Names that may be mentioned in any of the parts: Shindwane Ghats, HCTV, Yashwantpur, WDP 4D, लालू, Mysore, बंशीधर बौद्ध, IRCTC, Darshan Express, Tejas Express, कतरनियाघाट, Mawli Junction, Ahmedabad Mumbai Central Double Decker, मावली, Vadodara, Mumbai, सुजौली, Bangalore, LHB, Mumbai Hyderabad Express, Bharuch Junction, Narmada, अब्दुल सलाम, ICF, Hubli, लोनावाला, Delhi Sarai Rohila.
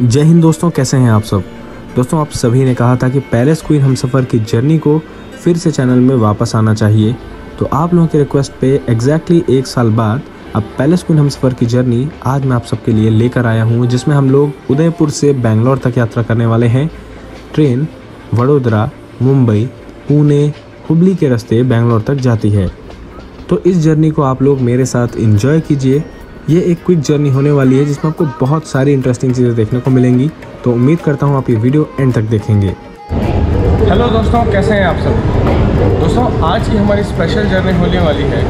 जय हिंद दोस्तों, कैसे हैं आप सब। दोस्तों, आप सभी ने कहा था कि पैलेस क्वीन हमसफ़र की जर्नी को फिर से चैनल में वापस आना चाहिए, तो आप लोगों की रिक्वेस्ट पे एग्जैक्टली एक साल बाद अब पैलेस क्वीन हमसफ़र की जर्नी आज मैं आप सबके लिए लेकर आया हूँ, जिसमें हम लोग उदयपुर से बेंगलोर तक यात्रा करने वाले हैं। ट्रेन वडोदरा, मुंबई, पुणे, हुबली के रास्ते बेंगलोर तक जाती है। तो इस जर्नी को आप लोग मेरे साथ एंजॉय कीजिए। ये एक क्विक जर्नी होने वाली है जिसमें आपको बहुत सारी इंटरेस्टिंग चीज़ें देखने को मिलेंगी, तो उम्मीद करता हूँ आप ये वीडियो एंड तक देखेंगे। हेलो दोस्तों, कैसे हैं आप सब। दोस्तों, आज की हमारी स्पेशल जर्नी होने वाली है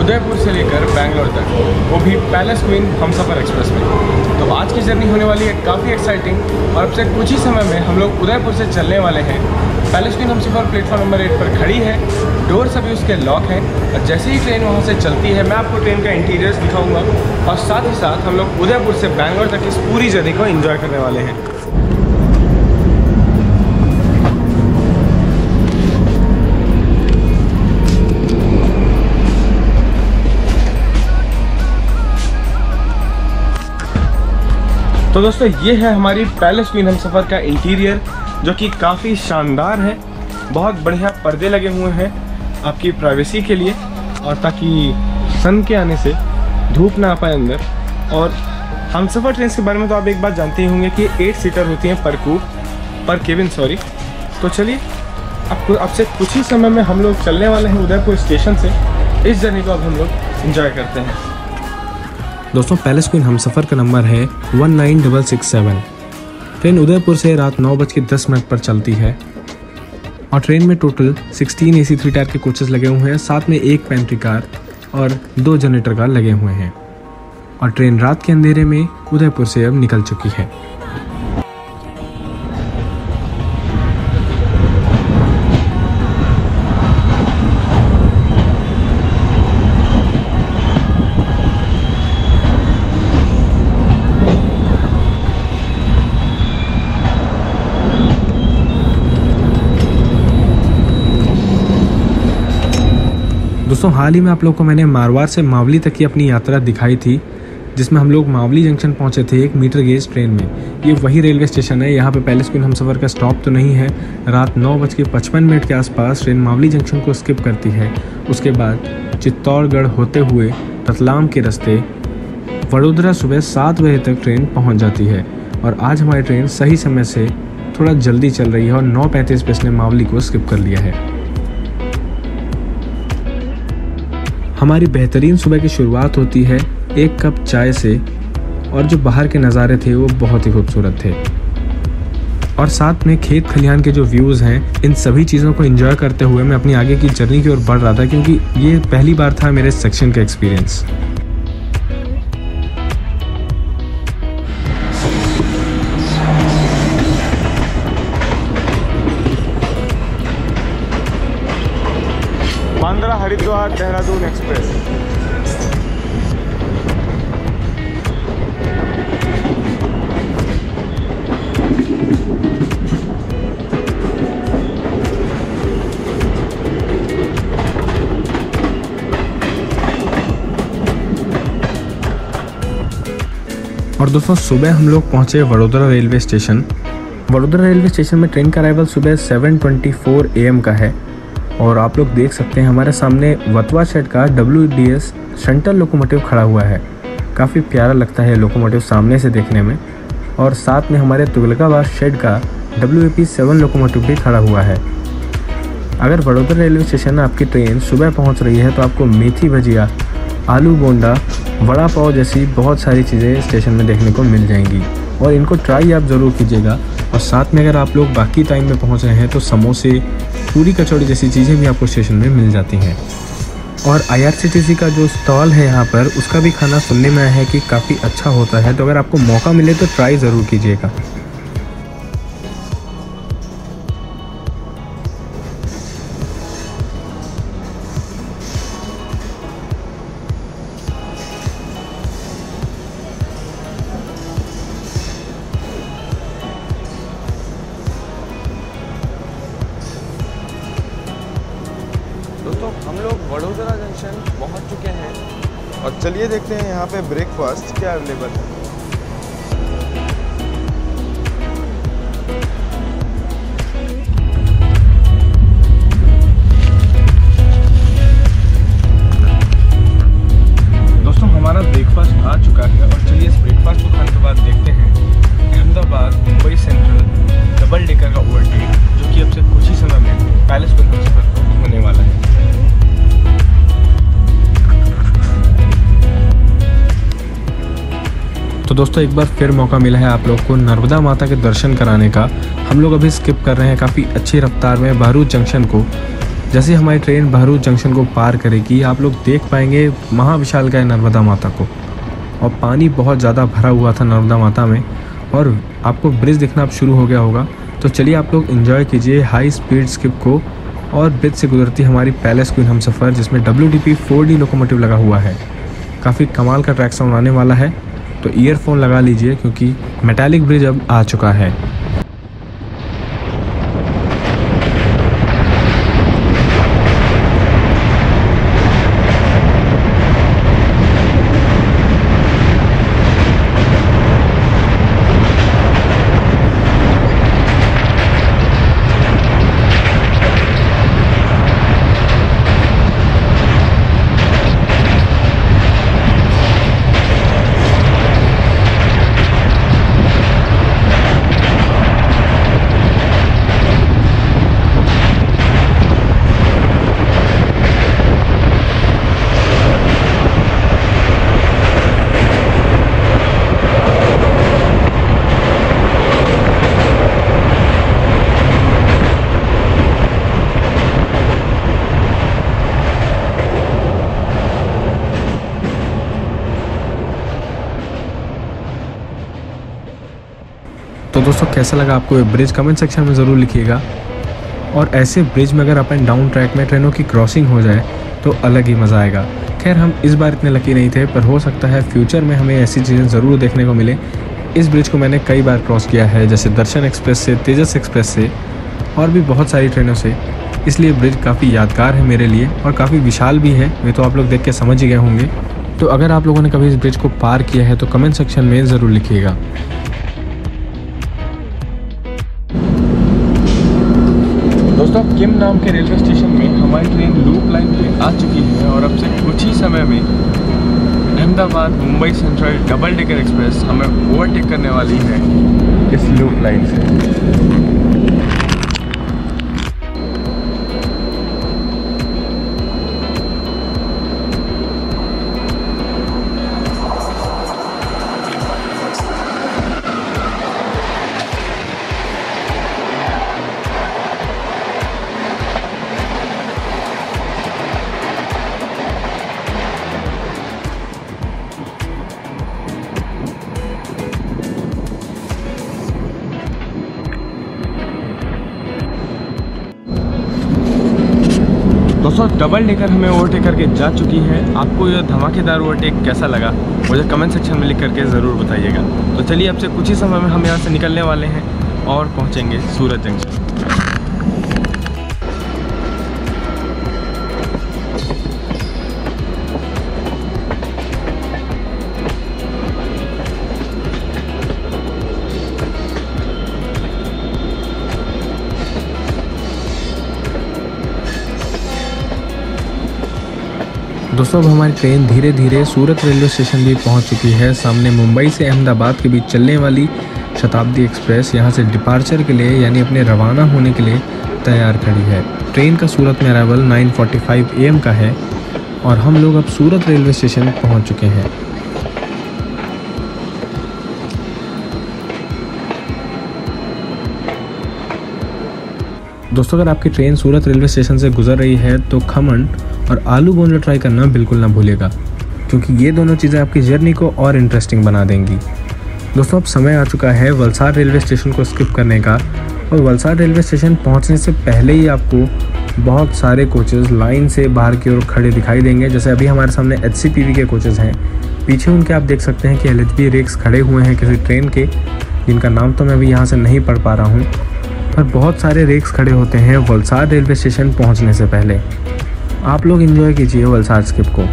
उदयपुर से लेकर बेंगलोर तक, वो भी पैलेस क्वीन हमसफ़र एक्सप्रेस में। तो आज की जर्नी होने वाली है काफ़ी एक्साइटिंग, और अब से कुछ ही समय में हम लोग उदयपुर से चलने वाले हैं। Palace queen Humsafar platform number 8 पर खड़ी है, डोर्स अभी उसके लॉक हैं, और जैसे ही ट्रेन वहाँ से चलती है मैं आपको ट्रेन का इंटीरियर्स दिखाऊँगा, और साथ ही साथ हम लोग उदयपुर से बेंगलोर तक इस पूरी जर्नी को एंजॉय करने वाले हैं। तो दोस्तों, ये है हमारी पैलेस क्वीन हमसफ़र का इंटीरियर, जो कि काफ़ी शानदार है। बहुत बढ़िया पर्दे लगे हुए हैं आपकी प्राइवेसी के लिए, और ताकि सन के आने से धूप ना आ पाए अंदर। और हमसफ़र ट्रेन के बारे में तो आप एक बात जानते ही होंगे कि 8 सीटर होती हैं पर केबिन। तो चलिए, अब से कुछ ही समय में हम लोग चलने वाले हैं उदयपुर स्टेशन से। इस जर्नी को अब हम लोग इंजॉय करते हैं। दोस्तों, पैलेस क्वीन हमसफ़र का नंबर है 19667। ट्रेन उदयपुर से रात 9:10 पर चलती है, और ट्रेन में टोटल 16 AC 3 टायर के कोचेस लगे हुए हैं, साथ में एक पेंट्री कार और 2 जनरेटर कार लगे हुए हैं। और ट्रेन रात के अंधेरे में उदयपुर से अब निकल चुकी है। दोस्तों, हाल ही में आप लोगों को मैंने मारवाड़ से मावली तक की अपनी यात्रा दिखाई थी, जिसमें हम लोग मावली जंक्शन पहुंचे थे एक मीटर गेज ट्रेन में। ये वही रेलवे स्टेशन है, यहाँ पे पैलेस क्वीन हमसफ़र का स्टॉप तो नहीं है। रात 9:55 के आसपास ट्रेन मावली जंक्शन को स्किप करती है। उसके बाद चित्तौड़गढ़ होते हुए रतलाम के रास्ते वडोदरा सुबह 7 बजे तक ट्रेन पहुँच जाती है। और आज हमारी ट्रेन सही समय से थोड़ा जल्दी चल रही है, और 9:35 पे इसने मावली को स्किप कर लिया है। हमारी बेहतरीन सुबह की शुरुआत होती है एक कप चाय से, और जो बाहर के नज़ारे थे वो बहुत ही खूबसूरत थे, और साथ में खेत खलिहान के जो व्यूज़ हैं, इन सभी चीज़ों को एंजॉय करते हुए मैं अपनी आगे की जर्नी की ओर बढ़ रहा था, क्योंकि ये पहली बार था मेरे सेक्शन का एक्सपीरियंस। हरिद्वार देहरादून एक्सप्रेस। और दोस्तों, सुबह हम लोग पहुंचे Vadodara railway station. Vadodara railway station में ट्रेन का अराइवल सुबह 7:24 AM का है, और आप लोग देख सकते हैं हमारे सामने वतवा शेड का WDS सेंट्रल लोकोमोटिव खड़ा हुआ है। काफ़ी प्यारा लगता है लोकोमोटिव सामने से देखने में, और साथ में हमारे तुगलकाबाद शेड का WAP 7 लोकोमोटिव भी खड़ा हुआ है। अगर वडोदरा रेलवे स्टेशन आपकी ट्रेन सुबह पहुंच रही है, तो आपको मेथी भजिया, आलू बोंडा, वड़ा पाव जैसी बहुत सारी चीज़ें स्टेशन में देखने को मिल जाएंगी, और इनको ट्राई आप ज़रूर कीजिएगा। और साथ में अगर आप लोग बाकी टाइम में पहुंच रहे हैं, तो समोसे, पूरी कचौड़ी जैसी चीज़ें भी आपको स्टेशन में मिल जाती हैं। और IRCTC का जो स्टॉल है यहाँ पर, उसका भी खाना सुनने में आया है कि काफ़ी अच्छा होता है, तो अगर आपको मौका मिले तो ट्राई ज़रूर कीजिएगा। चलिए देखते हैं यहाँ पे ब्रेकफास्ट क्या अवेलेबल है। दोस्तों एक बार फिर मौका मिला है आप लोग को नर्मदा माता के दर्शन कराने का। हम लोग अभी स्किप कर रहे हैं काफ़ी अच्छी रफ्तार में भरूच जंक्शन को। जैसे हमारी ट्रेन भरूच जंक्शन को पार करेगी आप लोग देख पाएंगे महाविशालकाय नर्मदा माता को, और पानी बहुत ज़्यादा भरा हुआ था नर्मदा माता में और आपको ब्रिज दिखना अब शुरू हो गया होगा। तो चलिए आप लोग एंजॉय कीजिए हाई स्पीड स्किप को। और ब्रिज से गुजरती हमारी पैलेस क्वीन हमसफ़र जिसमें WDP 4D लोकोमोटिव लगा हुआ है। काफ़ी कमाल का ट्रैक साउंड आने वाला है, तो ईयरफोन लगा लीजिए क्योंकि मेटालिक ब्रिज अब आ चुका है। तो दोस्तों कैसा लगा आपको ये ब्रिज कमेंट सेक्शन में ज़रूर लिखिएगा। और ऐसे ब्रिज में अगर अप एंड डाउन ट्रैक में ट्रेनों की क्रॉसिंग हो जाए तो अलग ही मज़ा आएगा। खैर हम इस बार इतने लकी नहीं थे, पर हो सकता है फ्यूचर में हमें ऐसी चीज़ें ज़रूर देखने को मिले। इस ब्रिज को मैंने कई बार क्रॉस किया है, जैसे दर्शन एक्सप्रेस से, तेजस एक्सप्रेस से और भी बहुत सारी ट्रेनों से, इसलिए ब्रिज काफ़ी यादगार है मेरे लिए और काफ़ी विशाल भी है। वे तो आप लोग देख के समझ ही गए होंगे। तो अगर आप लोगों ने कभी इस ब्रिज को पार किया है तो कमेंट सेक्शन में ज़रूर लिखिएगा। दोस्तों अब किम नाम के रेलवे स्टेशन में हमारी ट्रेन लूप लाइन पे आ चुकी है और अब से कुछ ही समय में Ahmedabad Mumbai central double decker express हमें ओवरटेक करने वाली है इस लूप लाइन से। दोस्तों डबल डेकर हमें ओवरटेक करके जा चुकी है। आपको यह धमाकेदार ओवरटेक कैसा लगा मुझे कमेंट सेक्शन में लिख करके ज़रूर बताइएगा। तो चलिए आपसे कुछ ही समय में हम यहाँ से निकलने वाले हैं और पहुँचेंगे सूरत जंक्शन। दोस्तों अब हमारी ट्रेन धीरे धीरे सूरत रेलवे स्टेशन भी पहुंच चुकी है। सामने मुंबई से अहमदाबाद के बीच चलने वाली शताब्दी एक्सप्रेस यहां से डिपार्चर के लिए यानी अपने रवाना होने के लिए तैयार खड़ी है। ट्रेन का सूरत में अराइवल 9:45 AM का है और हम लोग अब सूरत रेलवे स्टेशन पहुंच चुके हैं। दोस्तों अगर आपकी ट्रेन सूरत रेलवे स्टेशन से गुजर रही है तो खमन और आलू बोंडा ट्राई करना बिल्कुल ना भूलेगा, क्योंकि ये दोनों चीज़ें आपकी जर्नी को और इंटरेस्टिंग बना देंगी। दोस्तों अब समय आ चुका है वलसाड़ रेलवे स्टेशन को स्किप करने का, और वलसाड़ रेलवे स्टेशन पहुंचने से पहले ही आपको बहुत सारे कोचेज़ लाइन से बाहर की ओर खड़े दिखाई देंगे। जैसे अभी हमारे सामने HCTV के कोचेज़ हैं, पीछे उनके आप देख सकते हैं कि LHB रेक्स खड़े हुए हैं किसी ट्रेन के, जिनका नाम तो मैं अभी यहाँ से नहीं पढ़ पा रहा हूँ, पर बहुत सारे रेक्स खड़े होते हैं वलसाड़ रेलवे स्टेशन पहुँचने से पहले। आप लोग एंजॉय कीजिए वलसाड़ स्किप को।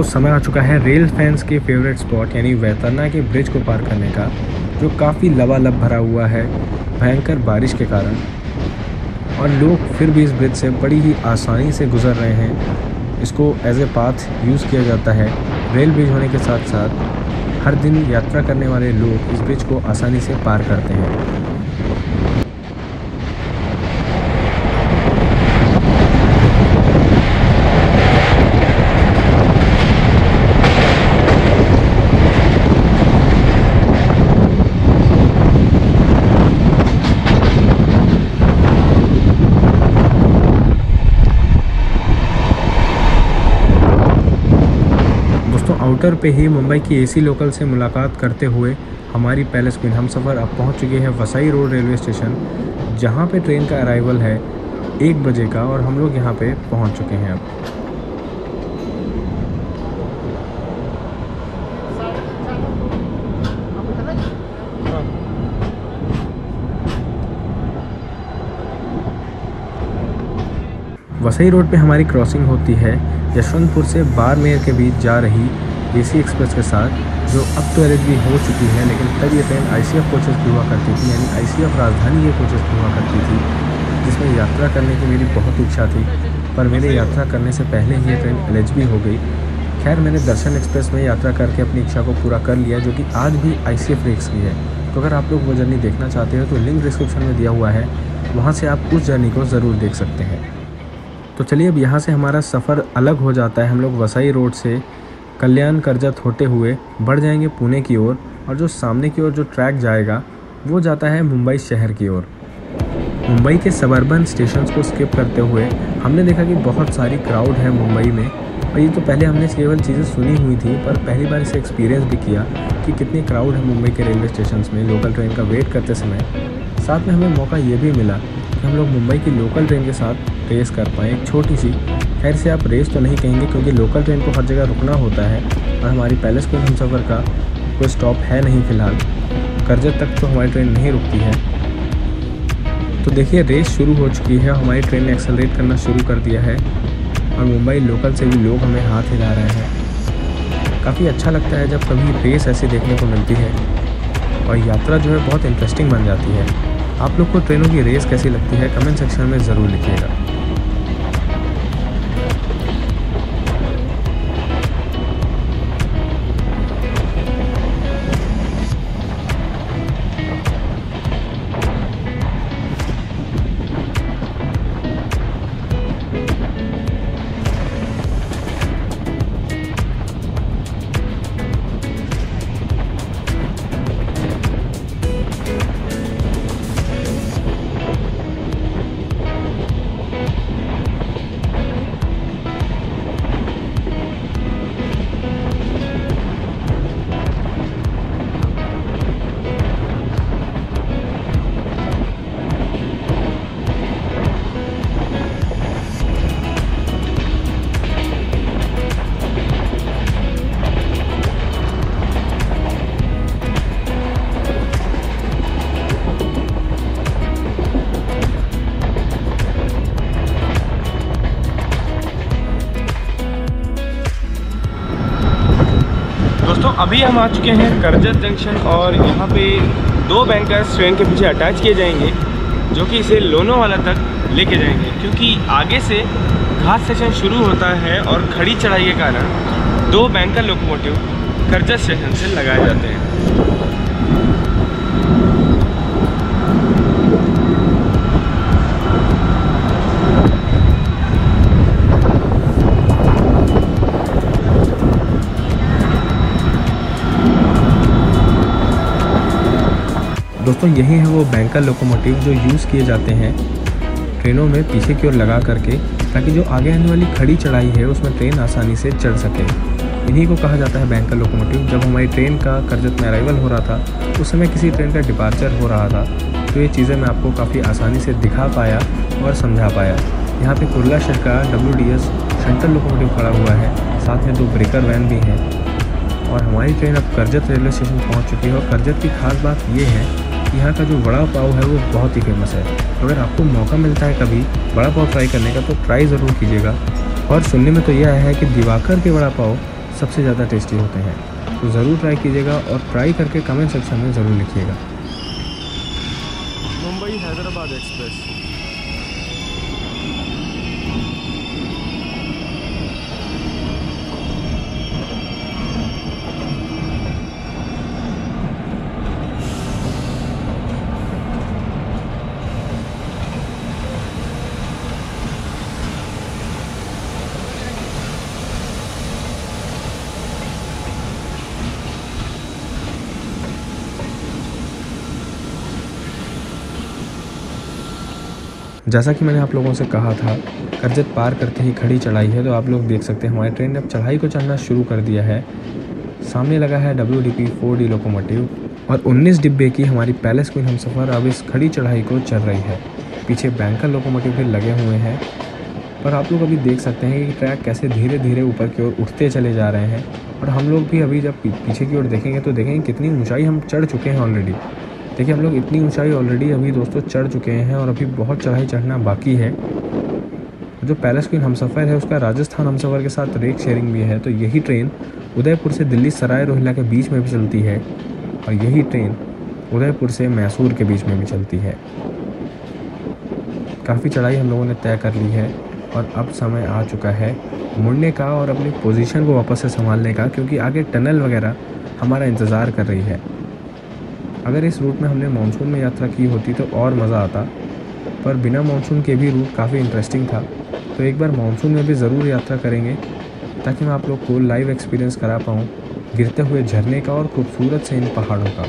दोस्तों समय आ चुका है रेल फैंस के फेवरेट स्पॉट यानी वैतरना के ब्रिज को पार करने का, जो काफ़ी लबालब भरा हुआ है भयंकर बारिश के कारण। और लोग फिर भी इस ब्रिज से बड़ी ही आसानी से गुजर रहे हैं। इसको एज ए पाथ यूज़ किया जाता है। रेल ब्रिज होने के साथ साथ हर दिन यात्रा करने वाले लोग इस ब्रिज को आसानी से पार करते हैं। आउटर पे ही मुंबई की एसी लोकल से मुलाकात करते हुए हमारी पैलेस क्वीन हमसफ़र अब पहुंच चुकी है वसाई रोड रेलवे स्टेशन, जहां पे ट्रेन का अराइवल है 1 बजे का और हम लोग यहां पे पहुंच चुके हैं। अब वसाई रोड पे हमारी क्रॉसिंग होती है यशवंतपुर से बारमेर के बीच जा रही डीसी एक्सप्रेस के साथ, जो अब तो एलएचबी हो चुकी है, लेकिन तब ये ट्रेन आईसीएफ कोचेस की हुआ करती थी, यानी आईसीएफ राजधानी के कोचेस की हुआ करती थी, जिसमें यात्रा करने की मेरी बहुत इच्छा थी। पर मेरे यात्रा करने से पहले ही ये ट्रेन एलएचबी हो गई। खैर, मैंने दर्शन एक्सप्रेस में यात्रा करके अपनी इच्छा को पूरा कर लिया, जो कि आज भी आईसीएफ रेट्स की है। तो अगर आप लोग वो जर्नी देखना चाहते हो तो लिंक डिस्क्रिप्शन में दिया हुआ है, वहाँ से आप उस जर्नी को ज़रूर देख सकते हैं। तो चलिए, अब यहाँ से हमारा सफ़र अलग हो जाता है। हम लोग वसाई रोड से कल्याण करजत होते हुए बढ़ जाएंगे पुणे की ओर, और जो सामने की ओर जो ट्रैक जाएगा वो जाता है मुंबई शहर की ओर। मुंबई के सबर्बन स्टेशंस को स्किप करते हुए हमने देखा कि बहुत सारी क्राउड है मुंबई में, और ये तो पहले हमने केवल चीज़ें सुनी हुई थी, पर पहली बार इसे एक्सपीरियंस भी किया कि कितनी क्राउड है मुंबई के रेलवे स्टेशंस में लोकल ट्रेन का वेट करते समय। साथ में हमें मौका ये भी मिला कि हम लोग मुंबई की लोकल ट्रेन के साथ रेस कर पाएँ, एक छोटी सी। खैर से आप रेस तो नहीं कहेंगे, क्योंकि लोकल ट्रेन को हर जगह रुकना होता है, और हमारी पैलेस क्वीन हमसफ़र का कोई स्टॉप है नहीं फ़िलहाल। करजत तक तो हमारी ट्रेन नहीं रुकती है। तो देखिए, रेस शुरू हो चुकी है, हमारी ट्रेन ने एक्सेलरेट करना शुरू कर दिया है, और मुंबई लोकल से भी लोग हमें हाथ हिला रहे हैं। काफ़ी अच्छा लगता है जब कभी रेस ऐसे देखने को मिलती है, और यात्रा जो है बहुत इंटरेस्टिंग बन जाती है। आप लोग को ट्रेनों की रेस कैसी लगती है, कमेंट सेक्शन में ज़रूर लिखिएगा। अभी हम आ चुके हैं करजत जंक्शन, और यहाँ पे 2 बैंकर्स ट्रेन के पीछे अटैच किए जाएंगे, जो कि इसे लोनावाला तक लेके जाएंगे, क्योंकि आगे से घाट सेशन शुरू होता है और खड़ी चढ़ाई के कारण 2 बैंकर लोकोमोटिव करजत स्टेशन से लगाए जाते हैं। दोस्तों, यही है वो बैंकर लोकोमोटिव जो यूज़ किए जाते हैं ट्रेनों में पीछे की ओर लगा करके, ताकि जो आगे आने वाली खड़ी चढ़ाई है उसमें ट्रेन आसानी से चढ़ सके। इन्हीं को कहा जाता है बैंकर लोकोमोटिव। जब हमारी ट्रेन का करजत में अराइवल हो रहा था, उस समय किसी ट्रेन का डिपार्चर हो रहा था, तो ये चीज़ें मैं आपको काफ़ी आसानी से दिखा पाया और समझा पाया। यहाँ पे कुर्ला शहर का WDS सेंट्रल लोकोमोटिव खड़ा हुआ है, साथ में 2 ब्रेकर वैन भी हैं, और हमारी ट्रेन अब करजत रेलवे स्टेशन पहुँच चुकी है। और करजत की खास बात ये है, यहाँ का जो वड़ा पाव है वो बहुत ही फेमस है। अगर आपको मौका मिलता है कभी वड़ा पाव ट्राई करने का, तो ट्राई ज़रूर कीजिएगा। और सुनने में तो यह आया है कि दिवाकर के वड़ा पाव सबसे ज़्यादा टेस्टी होते हैं। तो ज़रूर ट्राई कीजिएगा और ट्राई करके कमेंट सेक्शन में ज़रूर लिखिएगा। मुंबई हैदराबाद एक्सप्रेस। जैसा कि मैंने आप लोगों से कहा था, करजत पार करते ही खड़ी चढ़ाई है, तो आप लोग देख सकते हैं हमारी ट्रेन ने अब चढ़ाई को चढ़ना शुरू कर दिया है। सामने लगा है WDP 4D लोकोमोटिव और 19 डिब्बे की हमारी पैलेस क्वीन हमसफ़र अब इस खड़ी चढ़ाई को चढ़ रही है। पीछे बैंकर लोकोमोटिव भी लगे हुए हैं, पर आप लोग अभी देख सकते हैं कि ट्रैक कैसे धीरे धीरे ऊपर की ओर उठते चले जा रहे हैं। और हम लोग भी अभी जब पीछे की ओर देखेंगे तो देखेंगे कितनी ऊँचाई हम चढ़ चुके हैं ऑलरेडी। देखिए हम लोग इतनी ऊंचाई ऑलरेडी अभी दोस्तों चढ़ चुके हैं और अभी बहुत चढ़ाई चढ़ना बाकी है। जो पैलेस क्वीन हमसफ़र है उसका राजस्थान हमसफ़र के साथ रेट शेयरिंग भी है, तो यही ट्रेन उदयपुर से दिल्ली सराय रोहिला के बीच में भी चलती है और यही ट्रेन उदयपुर से मैसूर के बीच में भी चलती है। काफ़ी चढ़ाई हम लोगों ने तय कर ली है और अब समय आ चुका है मुड़ने का और अपनी पोजिशन को वापस से संभालने का, क्योंकि आगे टनल वगैरह हमारा इंतज़ार कर रही है। अगर इस रूट में हमने मानसून में यात्रा की होती तो और मज़ा आता, पर बिना मानसून के भी रूट काफ़ी इंटरेस्टिंग था। तो एक बार मानसून में भी ज़रूर यात्रा करेंगे ताकि मैं आप लोग को लाइव एक्सपीरियंस करा पाऊँ गिरते हुए झरने का और खूबसूरत से इन पहाड़ों का।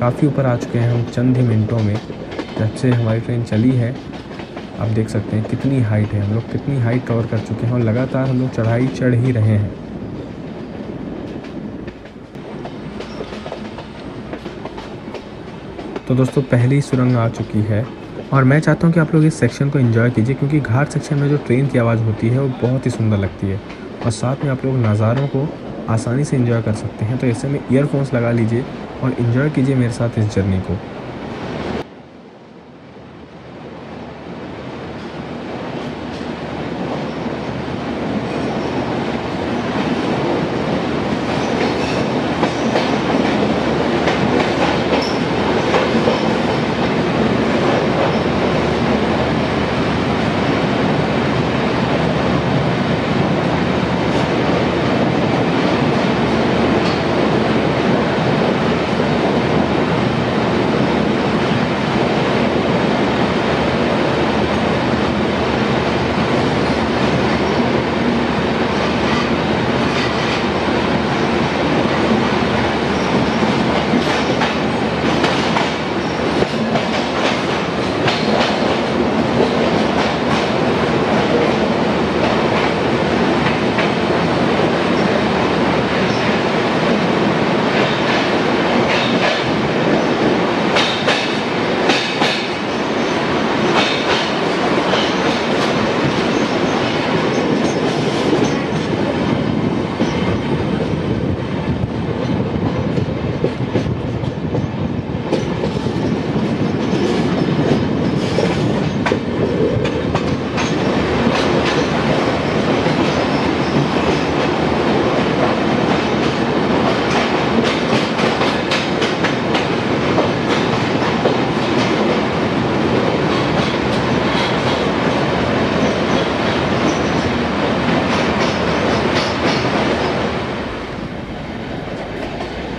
काफ़ी ऊपर आ चुके हैं हम चंद ही मिनटों में जब से हमारी ट्रेन चली है। आप देख सकते हैं कितनी हाइट है, हम लोग कितनी हाइट कवर कर चुके हैं और लगातार हम लोग चढ़ाई चढ़ ही रहे हैं। तो दोस्तों पहली सुरंग आ चुकी है और मैं चाहता हूं कि आप लोग इस सेक्शन को एंजॉय कीजिए, क्योंकि घाट सेक्शन में जो ट्रेन की आवाज़ होती है वो बहुत ही सुंदर लगती है और साथ में आप लोग नज़ारों को आसानी से एंजॉय कर सकते हैं। तो ऐसे में ईयरफोन्स लगा लीजिए और एंजॉय कीजिए मेरे साथ इस जर्नी को।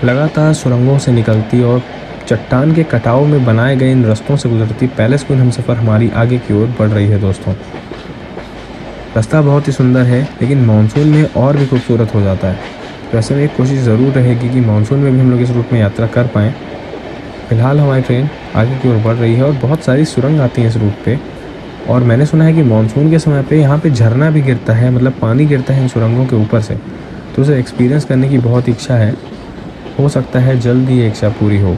लगातार सुरंगों से निकलती और चट्टान के कटाव में बनाए गए इन रास्तों से गुजरती पैलेस क्वीन हमसफ़र हमारी आगे की ओर बढ़ रही है। दोस्तों रास्ता बहुत ही सुंदर है, लेकिन मानसून में और भी खूबसूरत हो जाता है। वैसे में एक कोशिश ज़रूर रहेगी कि मानसून में भी हम लोग इस रूट में यात्रा कर पाएँ। फिलहाल हमारी ट्रेन आगे की ओर बढ़ रही है और बहुत सारी सुरंग आती हैं इस रूट पर, और मैंने सुना है कि मानसून के समय पर यहाँ पर झरना भी गिरता है, मतलब पानी गिरता है इन सुरंगों के ऊपर से। तो उसे एक्सपीरियंस करने की बहुत इच्छा है, हो सकता है जल्द ही इच्छा पूरी हो।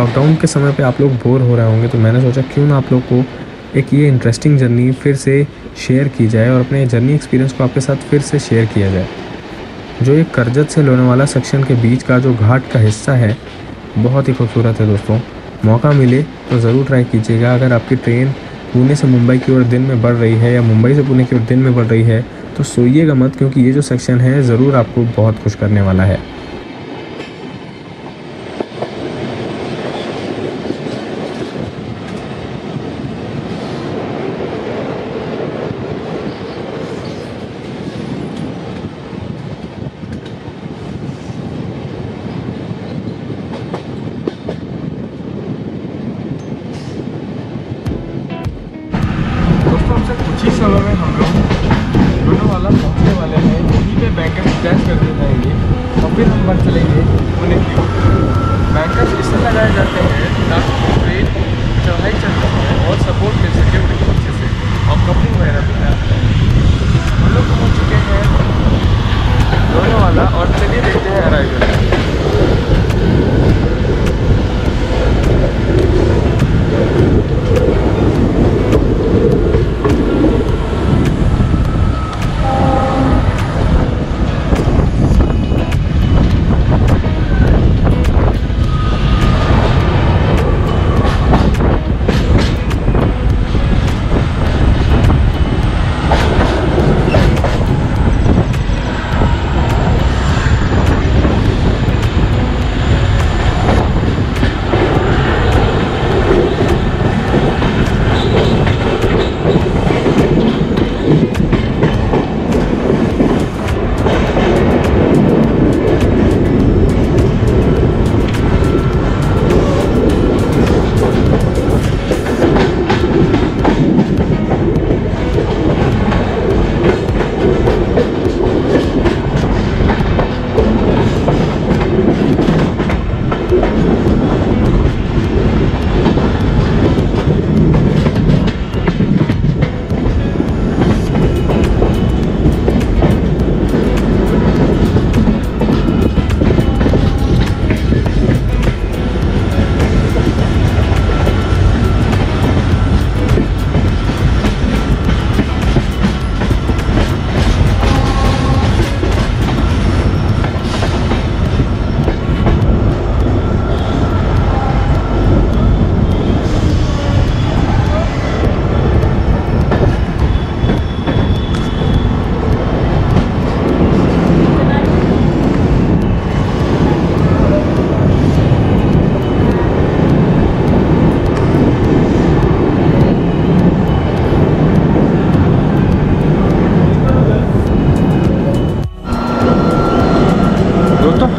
लॉकडाउन के समय पे आप लोग बोर हो रहे होंगे, तो मैंने सोचा क्यों ना आप लोग को एक ये इंटरेस्टिंग जर्नी फिर से शेयर की जाए और अपने जर्नी एक्सपीरियंस को आपके साथ फिर से शेयर किया जाए। जो ये करजत से लोनावाला सेक्शन के बीच का जो घाट का हिस्सा है बहुत ही खूबसूरत है दोस्तों, मौका मिले तो ज़रूर ट्राई कीजिएगा। अगर आपकी ट्रेन पुणे से मुंबई की ओर दिन में बढ़ रही है या मुंबई से पुणे की ओर दिन में बढ़ रही है तो सोइएगा मत, क्योंकि ये जो सेक्शन है ज़रूर आपको बहुत खुश करने वाला है।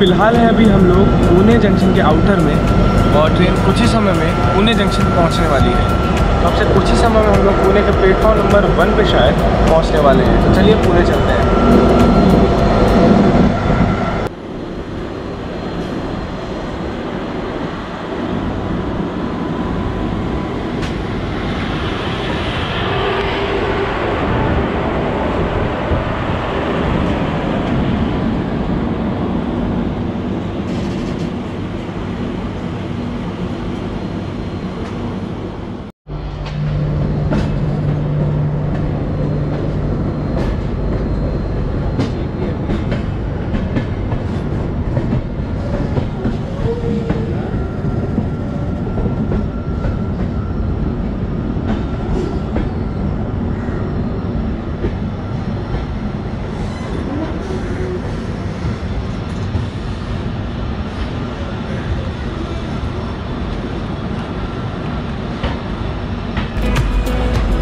फिलहाल है अभी हम लोग पुणे जंक्शन के आउटर में और ट्रेन कुछ ही समय में पुणे जंक्शन पहुंचने वाली है। तो अब से कुछ ही समय में हम लोग पुणे के प्लेटफॉर्म नंबर 1 पे शायद पहुंचने वाले हैं। तो चलिए पुणे चलते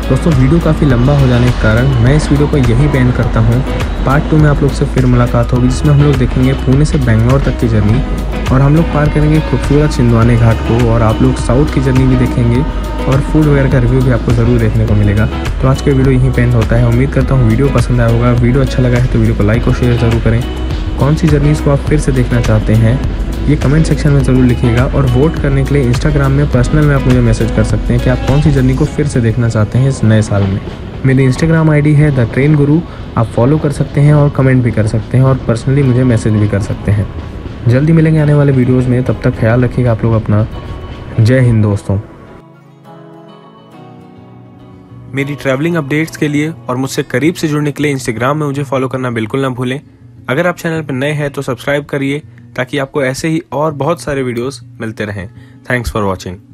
दोस्तों, वीडियो काफ़ी लंबा हो जाने के कारण मैं इस वीडियो को यही बैंड करता हूं। पार्ट 2 में आप लोग से फिर मुलाकात होगी, जिसमें हम लोग देखेंगे पुणे से बेंगलोर तक की जर्नी और हम लोग पार करेंगे खूबसूरत छिंदवाने घाट को और आप लोग साउथ की जर्नी भी देखेंगे और फूड वगैरह का रिव्यू भी आपको ज़रूर देखने को मिलेगा। तो आज का वीडियो यहीं बैंड होता है। उम्मीद करता हूँ वीडियो पसंद आया होगा। वीडियो अच्छा लगा है तो वीडियो को लाइक और शेयर ज़रूर करें। कौन सी जर्नीज़ को आप फिर से देखना चाहते हैं ये कमेंट सेक्शन में ज़रूर लिखिएगा और वोट करने के लिए इंस्टाग्राम में पर्सनल में आप मुझे मैसेज कर सकते हैं कि आप कौन सी जर्नी को फिर से देखना चाहते हैं इस नए साल में। मेरी इंस्टाग्राम आईडी है द ट्रेन गुरु, आप फॉलो कर सकते हैं और कमेंट भी कर सकते हैं और पर्सनली मुझे मैसेज भी कर सकते हैं। जल्दी मिलेंगे आने वाले वीडियोज़ में, तब तक ख्याल रखिएगा आप लोग अपना। जय हिंद दोस्तों। मेरी ट्रैवलिंग अपडेट्स के लिए और मुझसे करीब से जुड़ने के लिए इंस्टाग्राम में मुझे फॉलो करना बिल्कुल ना भूलें। अगर आप चैनल पर नए हैं तो सब्सक्राइब करिए ताकि आपको ऐसे ही और बहुत सारे वीडियोस मिलते रहें। Thanks for watching.